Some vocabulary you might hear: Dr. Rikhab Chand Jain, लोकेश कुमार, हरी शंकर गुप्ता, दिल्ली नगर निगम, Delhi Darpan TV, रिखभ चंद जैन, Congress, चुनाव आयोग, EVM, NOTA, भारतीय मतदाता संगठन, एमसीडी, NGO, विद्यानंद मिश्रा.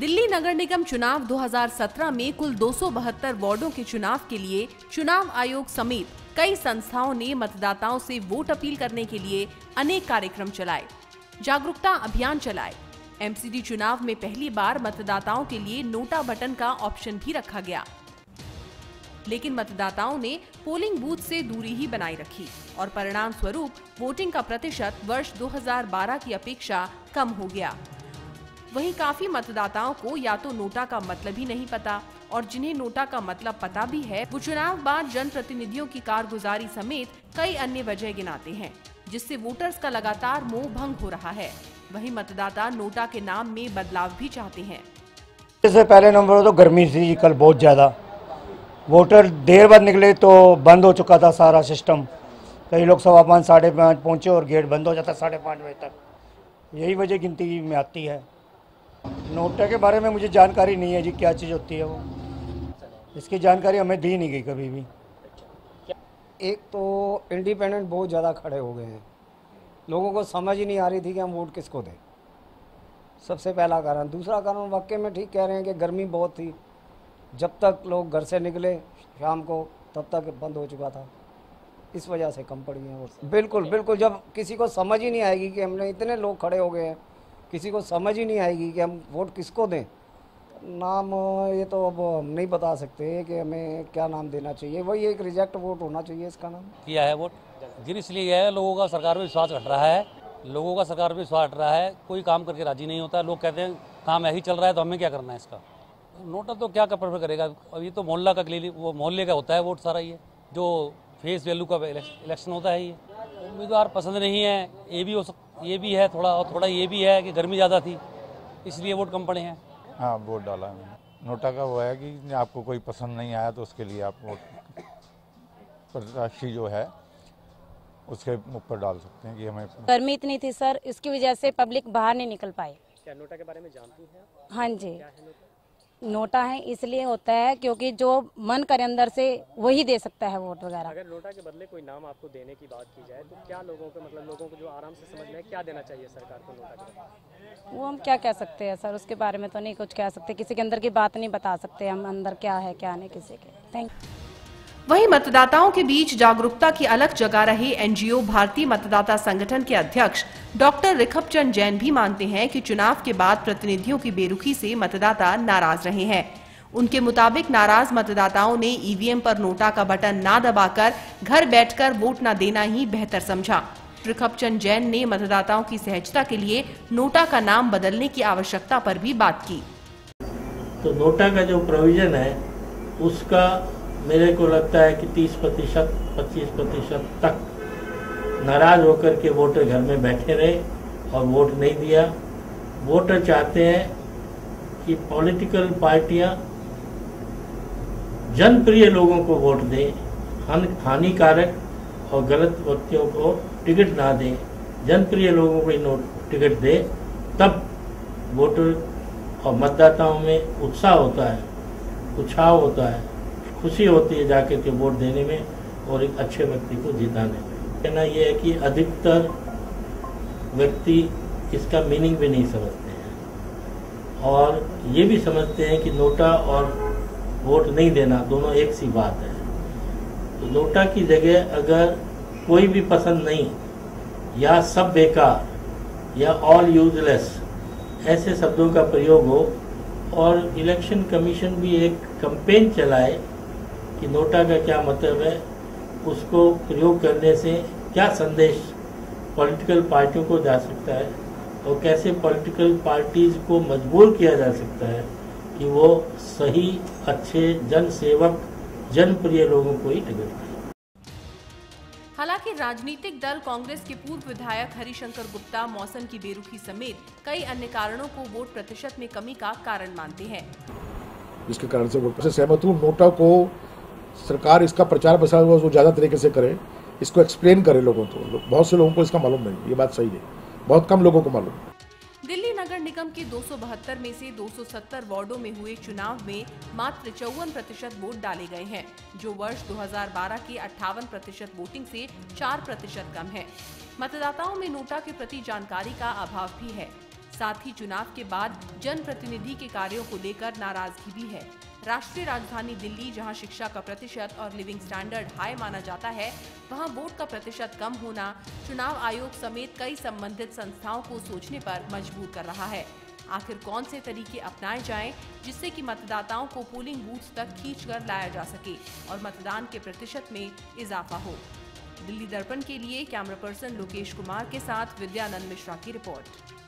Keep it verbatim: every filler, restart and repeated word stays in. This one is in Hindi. दिल्ली नगर निगम चुनाव दो हज़ार सत्रह में कुल दो सौ बहत्तर वार्डो के चुनाव के लिए चुनाव आयोग समेत कई संस्थाओं ने मतदाताओं से वोट अपील करने के लिए अनेक कार्यक्रम चलाए, जागरूकता अभियान चलाए। एमसीडी चुनाव में पहली बार मतदाताओं के लिए नोटा बटन का ऑप्शन भी रखा गया, लेकिन मतदाताओं ने पोलिंग बूथ से दूरी ही बनाए रखी और परिणाम स्वरूप वोटिंग का प्रतिशत वर्ष दो हज़ार बारह की अपेक्षा कम हो गया। वहीं काफी मतदाताओं को या तो नोटा का मतलब ही नहीं पता, और जिन्हें नोटा का मतलब पता भी है वो चुनाव बाद जनप्रतिनिधियों की कारगुजारी समेत कई अन्य वजह गिनाते हैं, जिससे वोटर्स का लगातार मोह भंग हो रहा है। वहीं मतदाता नोटा के नाम में बदलाव भी चाहते हैं। इससे पहले नंबर तो गर्मी थी कल बहुत ज्यादा, वोटर देर बाद निकले तो बंद हो चुका था सारा सिस्टम। कई लोग सवा पाँच साढ़े पाँच पहुँचे और गेट बंद हो जाता साढ़े पाँच बजे तक। यही वजह गिनती में आती है। नोटा के बारे में मुझे जानकारी नहीं है जी, क्या चीज़ होती है वो, इसकी जानकारी हमें दी नहीं गई कभी भी। एक तो इंडिपेंडेंट बहुत ज़्यादा खड़े हो गए हैं, लोगों को समझ ही नहीं आ रही थी कि हम वोट किसको दें, सबसे पहला कारण। दूसरा कारण वाकई में ठीक कह रहे हैं कि गर्मी बहुत थी, जब तक लोग घर से निकले शाम को तब तक बंद हो चुका था, इस वजह से कम पड़ी है। बिल्कुल बिल्कुल, जब किसी को समझ ही नहीं आएगी कि हमने इतने लोग खड़े हो गए हैं, किसी को समझ ही नहीं आएगी कि हम वोट किसको दें। नाम ये तो अब हम नहीं बता सकते कि हमें क्या नाम देना चाहिए, वही एक रिजेक्ट वोट होना चाहिए। इसका नाम किया है वोट गिर इसलिए है, लोगों का सरकार में विश्वास घट रहा है, लोगों का सरकार में विश्वास घट रहा है, कोई काम करके राजी नहीं होता। लोग कहते हैं काम यही चल रहा है तो हमें क्या करना है इसका। नोटा तो क्या प्रेफर करेगा, अभी तो मोहल्ला का वो मोहल्ले का होता है वोट सारा, ये जो फेस वैल्यू का इलेक्शन होता है। ये उम्मीदवार पसंद नहीं है, ये भी हो सक ये भी है थोड़ा, और थोड़ा ये भी है कि गर्मी ज़्यादा थी इसलिए वोट कम पड़े हैं। हाँ, वोट डाला है। नोटा का वो है कि आपको कोई पसंद नहीं आया तो उसके लिए आप वोट प्रत्याशी जो है उसके ऊपर डाल सकते हैं कि हमें। गर्मी इतनी थी सर, इसकी वजह से पब्लिक बाहर नहीं निकल पाए। क्या नोटा के बारे में जानती हैं? हाँ जी, नोटा है इसलिए होता है क्योंकि जो मन करे अंदर से वही दे सकता है वोट वगैरह। अगर नोटा के बदले कोई नाम आपको देने की बात की जाए तो क्या लोगों को, मतलब लोगों को जो आराम से समझ में, क्या देना चाहिए सरकार को नोटा के? वो हम क्या कह सकते हैं सर, उसके बारे में तो नहीं कुछ कह सकते, किसी के अंदर की बात नहीं बता सकते हम, अंदर क्या है क्या नहीं किसी के। Thank you. वहीं मतदाताओं के बीच जागरूकता की अलख जगा रहे एनजीओ भारतीय मतदाता संगठन के अध्यक्ष डॉक्टर रिखभ चंद जैन भी मानते हैं कि चुनाव के बाद प्रतिनिधियों की बेरुखी से मतदाता नाराज रहे हैं। उनके मुताबिक नाराज मतदाताओं ने ईवीएम पर नोटा का बटन ना दबाकर घर बैठकर वोट न देना ही बेहतर समझा। रिखभ चंद जैन ने मतदाताओं की सहजता के लिए नोटा का नाम बदलने की आवश्यकता पर भी बात की। तो नोटा का जो प्रोविजन है उसका मेरे को लगता है कि तीस प्रतिशत पच्चीस प्रतिशत तक नाराज होकर के वोटर घर में बैठे रहे और वोट नहीं दिया। वोटर चाहते हैं कि पॉलिटिकल पार्टियां जनप्रिय लोगों को वोट दें, हानिकारक और गलत व्यक्तियों को टिकट ना दें, जनप्रिय लोगों को टिकट दें, तब वोटर और मतदाताओं में उत्साह होता है, उछाव होता है, खुशी होती है जाके के वोट देने में और एक अच्छे व्यक्ति को जिताने में। कहना यह है कि अधिकतर व्यक्ति इसका मीनिंग भी नहीं समझते हैं और ये भी समझते हैं कि नोटा और वोट नहीं देना दोनों एक सी बात है। तो नोटा की जगह अगर कोई भी पसंद नहीं या सब बेकार या ऑल यूजलेस ऐसे शब्दों का प्रयोग हो और इलेक्शन कमीशन भी एक कंपेन चलाए कि नोटा का क्या मतलब है, उसको प्रयोग करने से क्या संदेश पॉलिटिकल पार्टियों को जा सकता है और कैसे पॉलिटिकल पार्टीज़ को मजबूर किया जा सकता है कि वो सही अच्छे जनसेवक जनप्रिय लोगों को ही टिकट दें। हालांकि राजनीतिक दल कांग्रेस के पूर्व विधायक हरी शंकर गुप्ता मौसम की बेरुखी समेत कई अन्य कारणों को वोट प्रतिशत में कमी का कारण मानते हैं। इसके कारण से वोट से सहमत हूँ। नोटा को सरकार इसका प्रचार प्रसार वो ज़्यादा तरीके से करे, इसको एक्सप्लेन करे लोगों को। तो बहुत से लोगों को इसका मालूम नहीं, ये बात सही है, बहुत कम लोगों को मालूम है। दिल्ली नगर निगम के दो सौ बहत्तर में से दो सौ सत्तर वार्डों में हुए चुनाव में मात्र चौवन प्रतिशत वोट डाले गए हैं, जो वर्ष दो हज़ार बारह के अट्ठावन प्रतिशत वोटिंग से चार प्रतिशत कम है। मतदाताओं में नोटा के प्रति जानकारी का अभाव भी है। साथ ही चुनाव के बाद जनप्रतिनिधि के कार्यों को लेकर नाराजगी भी है। राष्ट्रीय राजधानी दिल्ली जहां शिक्षा का प्रतिशत और लिविंग स्टैंडर्ड हाई माना जाता है, वहां वोट का प्रतिशत कम होना चुनाव आयोग समेत कई संबंधित संस्थाओं को सोचने पर मजबूर कर रहा है। आखिर कौन से तरीके अपनाए जाएं जिससे कि मतदाताओं को पोलिंग बूथ तक खींचकर लाया जा सके और मतदान के प्रतिशत में इजाफा हो। दिल्ली दर्पण के लिए कैमरा पर्सन लोकेश कुमार के साथ विद्यानंद मिश्रा की रिपोर्ट।